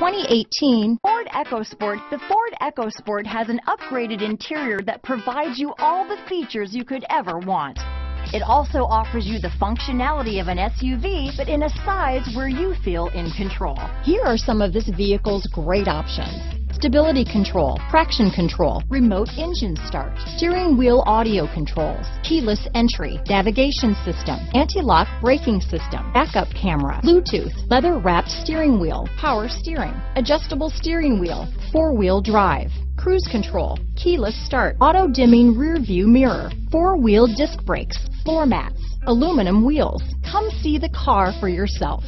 2018 Ford EcoSport. The Ford EcoSport has an upgraded interior that provides you all the features you could ever want. It also offers you the functionality of an SUV, but in a size where you feel in control. Here are some of this vehicle's great options. Stability control, traction control, remote engine start, steering wheel audio controls, keyless entry, navigation system, anti-lock braking system, backup camera, Bluetooth, leather-wrapped steering wheel, power steering, adjustable steering wheel, four-wheel drive, cruise control, keyless start, auto-dimming rear-view mirror, four-wheel disc brakes, floor mats, aluminum wheels. Come see the car for yourself.